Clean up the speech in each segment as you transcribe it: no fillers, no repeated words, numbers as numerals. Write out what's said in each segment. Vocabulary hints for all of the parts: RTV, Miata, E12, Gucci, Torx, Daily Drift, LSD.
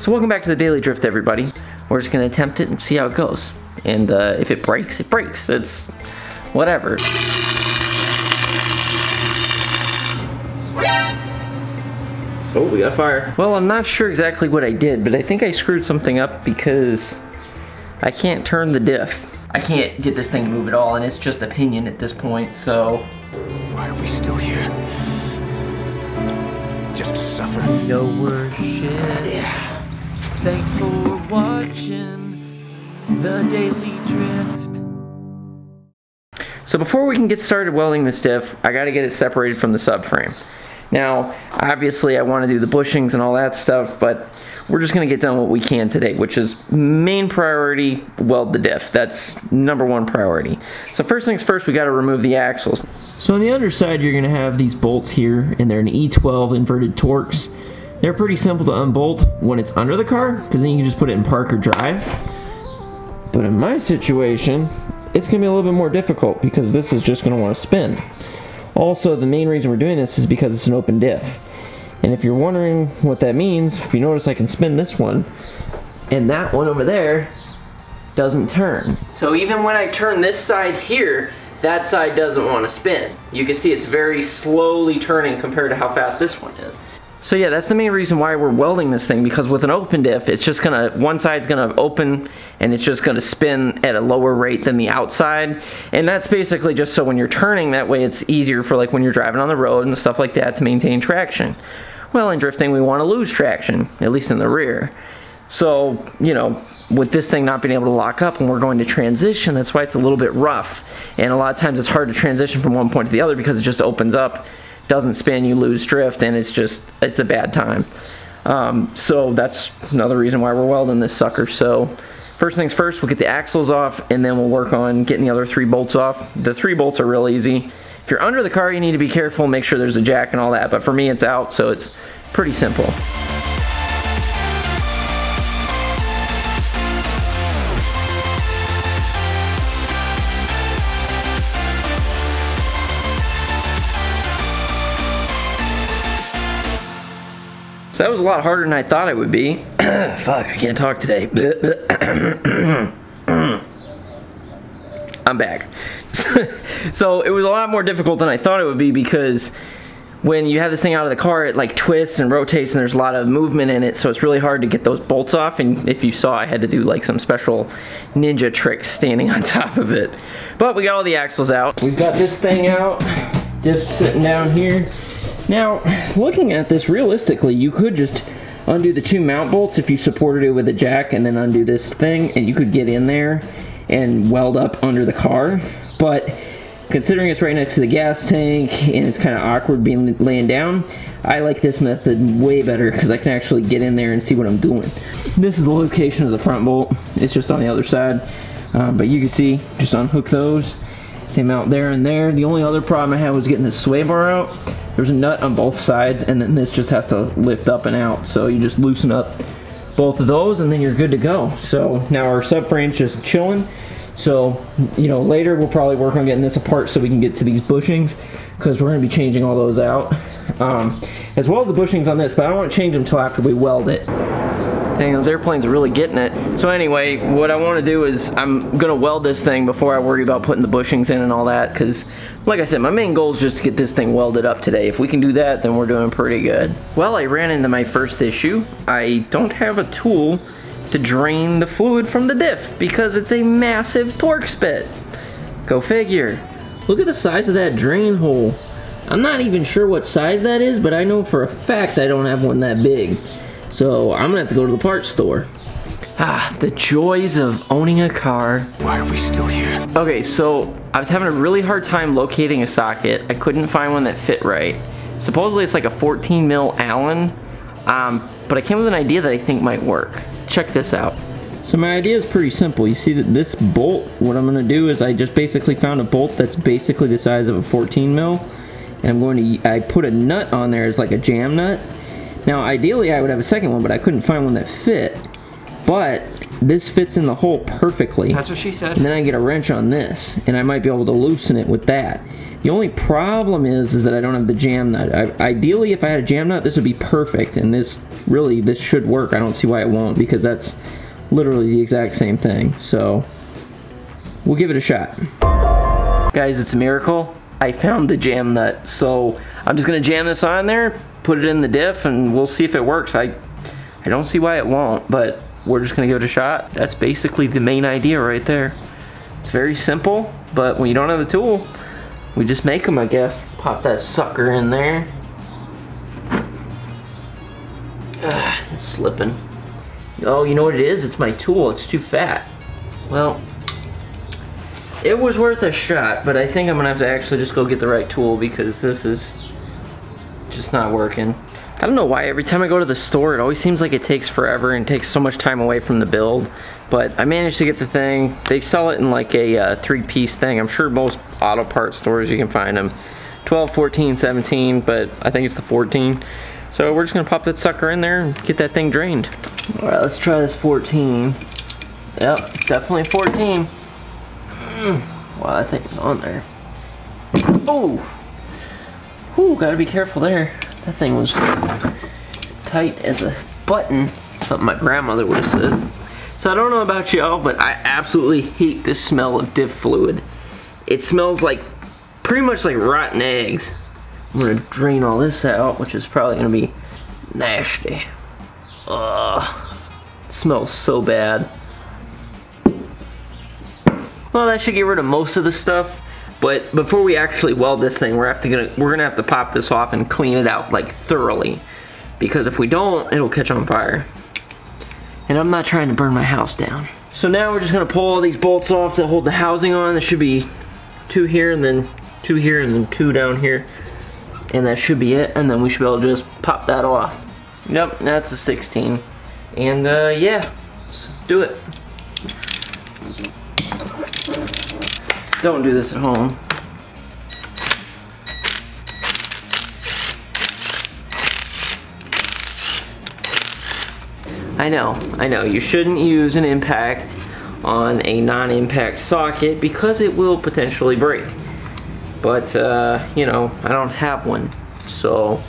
So welcome back to the Daily Drift, everybody. We're just gonna attempt it and see how it goes. And if it breaks, it breaks. It's whatever. Oh, we got fire. Well, I'm not sure exactly what I did, but I think I screwed something up because I can't turn the diff. I can't get this thing to move at all, and it's just opinion at this point, so. Why are we still here? Just to suffer. No worship. Yeah. Thanks for watching the Daily Drift. So before we can get started welding this diff, I gotta get it separated from the subframe. Now, obviously I wanna do the bushings and all that stuff, but we're just gonna get done what we can today, which is main priority, weld the diff. That's number one priority. So first things first, we gotta remove the axles. So on the underside, you're gonna have these bolts here, and they're an E12 inverted Torx. They're pretty simple to unbolt when it's under the car, because then you can just put it in park or drive. But in my situation, it's gonna be a little bit more difficult because this is just gonna wanna spin. Also, the main reason we're doing this is because it's an open diff. And if you're wondering what that means, if you notice I can spin this one, and that one over there doesn't turn. So even when I turn this side here, that side doesn't want to spin. You can see it's very slowly turning compared to how fast this one is. So yeah, that's the main reason why we're welding this thing, because with an open diff, it's just gonna, one side's gonna open and it's just gonna spin at a lower rate than the outside. And that's basically just so when you're turning, that way it's easier for like when you're driving on the road and stuff like that to maintain traction. Well, in drifting, we wanna lose traction, at least in the rear. So, you know, with this thing not being able to lock up and we're going to transition, that's why it's a little bit rough. And a lot of times it's hard to transition from one point to the other because it just opens up, doesn't spin, you lose drift, and it's just, it's a bad time. So that's another reason why we're welding this sucker. So first things first, we'll get the axles off and then we'll work on getting the other three bolts off. The three bolts are real easy. If you're under the car, you need to be careful, make sure there's a jack and all that, but for me it's out, so it's pretty simple. So that was a lot harder than I thought it would be. Fuck, I can't talk today. I'm back. So it was a lot more difficult than I thought it would be because when you have this thing out of the car, it like twists and rotates and there's a lot of movement in it, so it's really hard to get those bolts off. And if you saw, I had to do like some special ninja tricks standing on top of it. But we got all the axles out. We've got this thing out, diff sitting down here. Now, looking at this realistically, you could just undo the two mount bolts if you supported it with a jack and then undo this thing, and you could get in there and weld up under the car. But considering it's right next to the gas tank and it's kind of awkward being laying down, I like this method way better because I can actually get in there and see what I'm doing. This is the location of the front bolt. It's just on the other side, but you can see, just unhook those. They mount there and there. The only other problem I had was getting this sway bar out. There's a nut on both sides, and then this just has to lift up and out. So you just loosen up both of those, and then you're good to go. So now our subframe's just chilling. So, you know, later we'll probably work on getting this apart so we can get to these bushings, because we're gonna be changing all those out. As well as the bushings on this, but I don't wanna change them till after we weld it. Dang, those airplanes are really getting it. So anyway, what I wanna do is I'm gonna weld this thing before I worry about putting the bushings in and all that, because like I said, my main goal is just to get this thing welded up today. If we can do that, then we're doing pretty good. Well, I ran into my first issue. I don't have a tool to drain the fluid from the diff because it's a massive Torx bit. Go figure. Look at the size of that drain hole. I'm not even sure what size that is, but I know for a fact I don't have one that big. So I'm gonna have to go to the parts store. Ah, the joys of owning a car. Why are we still here? Okay, so I was having a really hard time locating a socket. I couldn't find one that fit right. Supposedly it's like a 14 mil Allen, but I came with an idea that I think might work. Check this out. So my idea is pretty simple. You see that this bolt, what I'm gonna do is I just basically found a bolt that's basically the size of a 14 mil. And I'm going to, I put a nut on there as like a jam nut. Now, ideally I would have a second one, but I couldn't find one that fit. But This fits in the hole perfectly. That's what she said. And then I get a wrench on this, and I might be able to loosen it with that. The only problem is that I don't have the jam nut. Ideally, if I had a jam nut, this would be perfect, and this should work. I don't see why it won't, because that's literally the exact same thing. So, we'll give it a shot. Guys, it's a miracle. I found the jam nut, so I'm just gonna jam this on there, put it in the diff, and we'll see if it works. I don't see why it won't, but we're just gonna give it a shot. That's basically the main idea right there. It's very simple, but when you don't have the tool, we just make them, I guess. Pop that sucker in there. Ugh, it's slipping. Oh, you know what it is? It's my tool, it's too fat. Well, it was worth a shot, but I think I'm gonna have to actually just go get the right tool because this is just not working. I don't know why every time I go to the store it always seems like it takes forever and takes so much time away from the build, but I managed to get the thing. They sell it in like a three-piece thing. I'm sure most auto part stores you can find them. 12, 14, 17, but I think it's the 14. So we're just gonna pop that sucker in there and get that thing drained. All right, let's try this 14. Yep, definitely 14. Wow, that thing's on there. Oh! Ooh, gotta be careful there. That thing was tight as a button. Something my grandmother would have said. So I don't know about y'all, but I absolutely hate the smell of diff fluid. It smells like, pretty much like rotten eggs. I'm gonna drain all this out, which is probably gonna be nasty. Ugh. It smells so bad. Well, that should get rid of most of the stuff. But before we actually weld this thing, we're gonna have to pop this off and clean it out like thoroughly, because if we don't, it'll catch on fire. And I'm not trying to burn my house down. So now we're just gonna pull all these bolts off that hold the housing on. There should be two here and then two here and then two down here. And that should be it. And then we should be able to just pop that off. Yep, that's a 16. And yeah, let's just do it. Don't do this at home. I know, you shouldn't use an impact on a non-impact socket because it will potentially break. But, you know, I don't have one. So,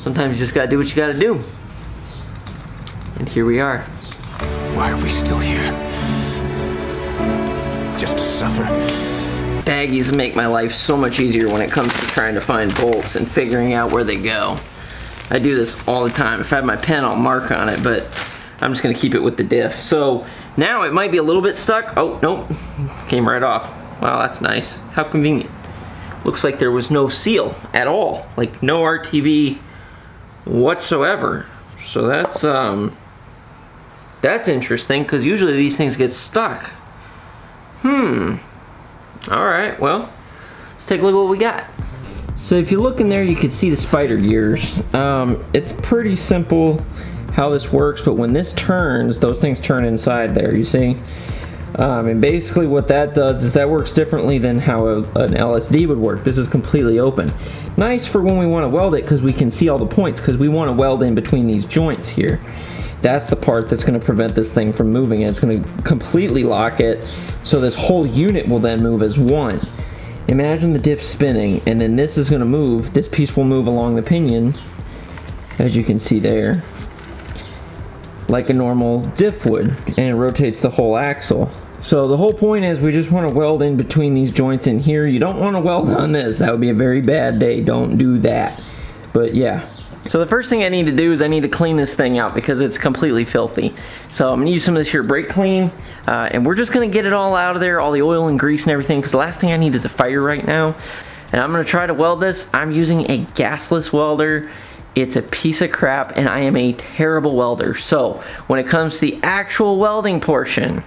sometimes you just gotta do what you gotta do. And here we are. Why are we still here? Just to suffer. Baggies make my life so much easier when it comes to trying to find bolts and figuring out where they go. I do this all the time. If I have my pen, I'll mark on it, but I'm just gonna keep it with the diff. So now it might be a little bit stuck. Oh, nope, came right off. Wow, that's nice. How convenient. Looks like there was no seal at all. Like no RTV whatsoever. So that's interesting because usually these things get stuck. All right, well, let's take a look at what we got. So if you look in there, you can see the spider gears. It's pretty simple how this works, but when this turns, those things turn inside there, you see? And basically what that does is that works differently than how an LSD would work. This is completely open. Nice for when we want to weld it because we can see all the points because we want to weld in between these joints here. That's the part that's going to prevent this thing from moving. It's going to completely lock it, so this whole unit will then move as one. Imagine the diff spinning, and then this is going to move. This piece will move along the pinion, as you can see there, like a normal diff would, and it rotates the whole axle. So the whole point is we just want to weld in between these joints in here. You don't want to weld on this. That would be a very bad day. Don't do that. But yeah. So the first thing I need to do is I need to clean this thing out because it's completely filthy. So I'm gonna use some of this here brake clean, and we're just gonna get it all out of there, all the oil and grease and everything, because the last thing I need is a fire right now. And I'm gonna try to weld this. I'm using a gasless welder. It's a piece of crap, and I am a terrible welder. So when it comes to the actual welding portion,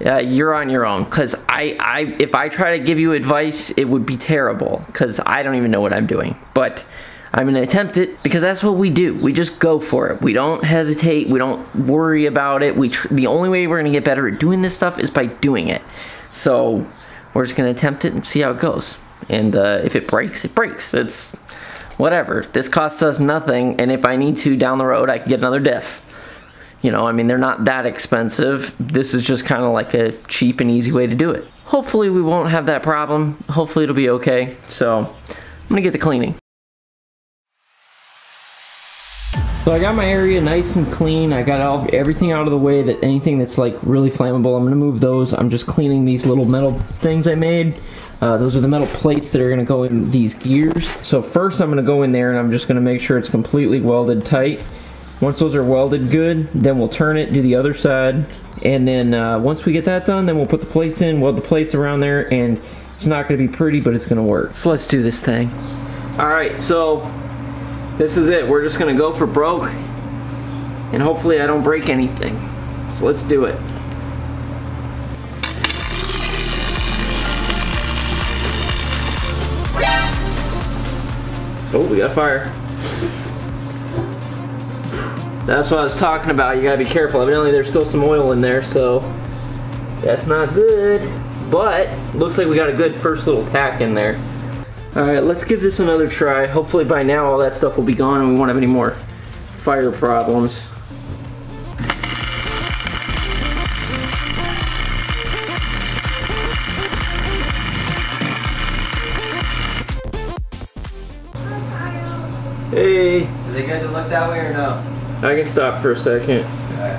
you're on your own, because if I try to give you advice, it would be terrible, because I don't even know what I'm doing. But I'm gonna attempt it because that's what we do. We just go for it. We don't hesitate. We don't worry about it. The only way we're gonna get better at doing this stuff is by doing it. So we're just gonna attempt it and see how it goes. And if it breaks, it breaks. It's whatever. This costs us nothing. And if I need to down the road, I can get another diff. You know, I mean, they're not that expensive. This is just kind of like a cheap and easy way to do it. Hopefully we won't have that problem. Hopefully it'll be okay. So I'm gonna get to cleaning. So I got my area nice and clean. I got everything out of the way, that anything that's like really flammable, I'm gonna move those. I'm just cleaning these little metal things I made. Those are the metal plates that are gonna go in these gears. So first I'm gonna go in there and I'm just gonna make sure it's completely welded tight. Once those are welded good, then we'll turn it, do the other side, and then once we get that done, then we'll put the plates in, weld the plates around there, and it's not gonna be pretty, but it's gonna work. So let's do this thing. All right, so this is it. We're just gonna go for broke, and hopefully I don't break anything. So let's do it. Oh, we got fire. That's what I was talking about, you gotta be careful. Evidently there's still some oil in there, so that's not good. But, looks like we got a good first little tack in there. Alright, let's give this another try. Hopefully by now all that stuff will be gone and we won't have any more fire problems. Hey! Is it good to look that way or no? I can stop for a second. Alright.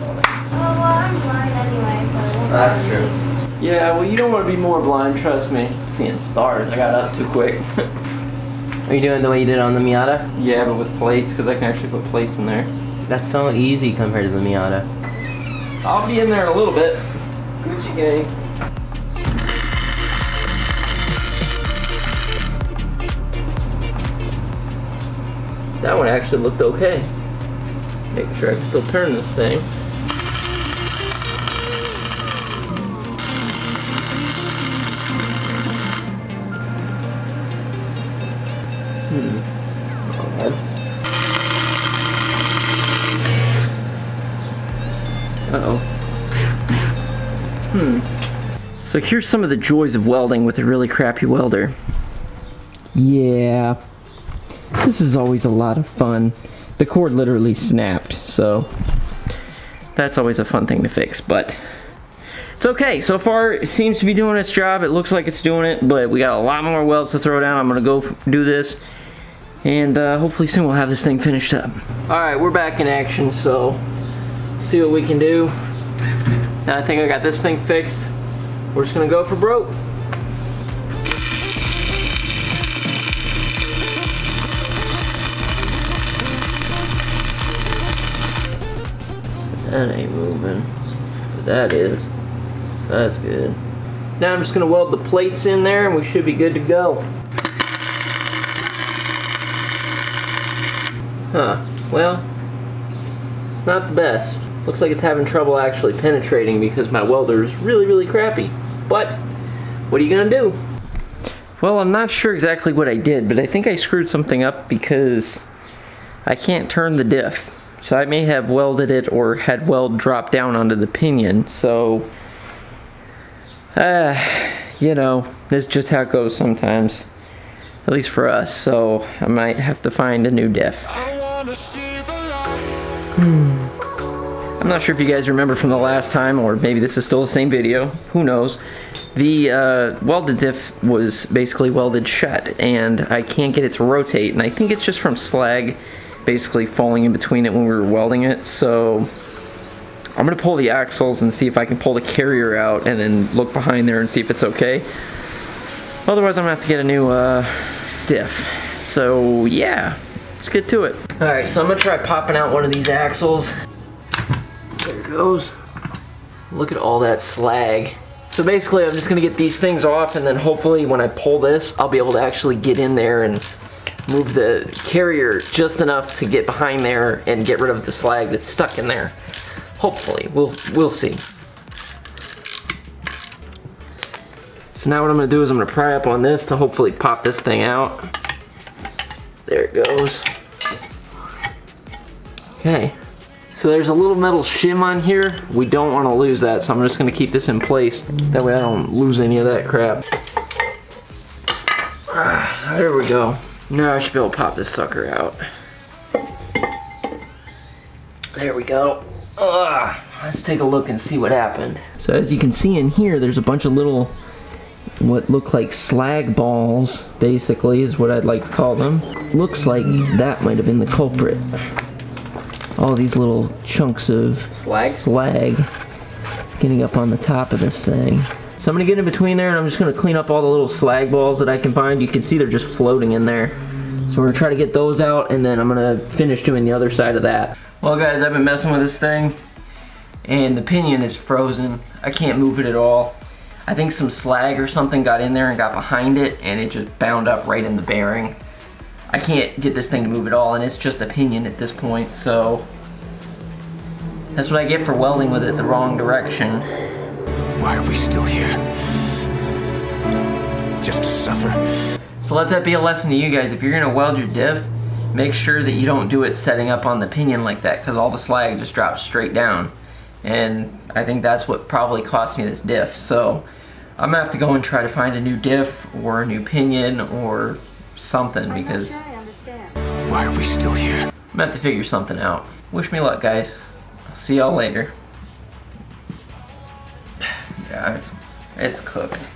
Well, I'm blind anyway, so... That's true. Yeah, well, you don't want to be more blind, trust me. I'm seeing stars, I got up too quick. Are you doing the way you did on the Miata? Yeah, but with plates, because I can actually put plates in there. That's so easy compared to the Miata. I'll be in there in a little bit. Gucci gang. That one actually looked okay. Make sure I can still turn this thing. Uh-oh. So here's some of the joys of welding with a really crappy welder. Yeah. This is always a lot of fun. The cord literally snapped, so that's always a fun thing to fix, but it's okay. So far, it seems to be doing its job. It looks like it's doing it, but we got a lot more welds to throw down. I'm gonna go do this, and hopefully soon we'll have this thing finished up. All right, we're back in action, so see what we can do. Now I think I got this thing fixed. We're just gonna go for broke. That ain't moving. That is. That's good. Now I'm just gonna weld the plates in there and we should be good to go. Huh. Well, it's not the best. Looks like it's having trouble actually penetrating because my welder is really, really crappy. But, what are you gonna do? Well, I'm not sure exactly what I did, but I think I screwed something up because I can't turn the diff. So I may have welded it or had weld drop down onto the pinion. So, you know, this is just how it goes sometimes. At least for us. So I might have to find a new diff. I'm not sure if you guys remember from the last time, or maybe this is still the same video. Who knows? The welded diff was basically welded shut, and I can't get it to rotate. And I think it's just from slag basically falling in between it when we were welding it. So I'm gonna pull the axles and see if I can pull the carrier out and then look behind there and see if it's okay. Otherwise I'm gonna have to get a new diff. So yeah, let's get to it. All right, so I'm gonna try popping out one of these axles. There it goes. Look at all that slag. So basically I'm just gonna get these things off, and then hopefully when I pull this I'll be able to actually get in there and move the carrier just enough to get behind there and get rid of the slag that's stuck in there. Hopefully, we'll see. So now what I'm gonna do is I'm gonna pry up on this to hopefully pop this thing out. There it goes. Okay, so there's a little metal shim on here. We don't wanna lose that, so I'm just gonna keep this in place. That way I don't lose any of that crap. Ah, there we go. Now I should be able to pop this sucker out. There we go. Let's take a look and see what happened. So as you can see in here, there's a bunch of little, what look like slag balls, basically, is what I'd like to call them. Looks like that might have been the culprit. All these little chunks of slag getting up on the top of this thing. So I'm gonna get in between there and I'm just gonna clean up all the little slag balls that I can find. You can see they're just floating in there. So we're gonna try to get those out and then I'm gonna finish doing the other side of that. Well guys, I've been messing with this thing and the pinion is frozen. I can't move it at all. I think some slag or something got in there and got behind it and it just bound up right in the bearing. I can't get this thing to move at all and it's just a pinion at this point, so that's what I get for welding with it the wrong direction. Why are we still here? Just to suffer? So let that be a lesson to you guys. If you're gonna weld your diff, make sure that you don't do it setting up on the pinion like that, because all the slag just drops straight down. And I think that's what probably cost me this diff. So I'm gonna have to go and try to find a new diff or a new pinion or something, because why are we still here? I'm gonna have to figure something out. Wish me luck, guys. I'll see y'all later. Yeah, it's cooked.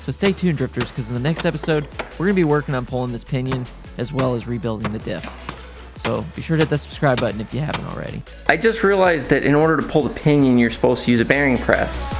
So stay tuned, drifters, because in the next episode we're gonna be working on pulling this pinion as well as rebuilding the diff. So be sure to hit that subscribe button if you haven't already. I just realized that in order to pull the pinion, you're supposed to use a bearing press.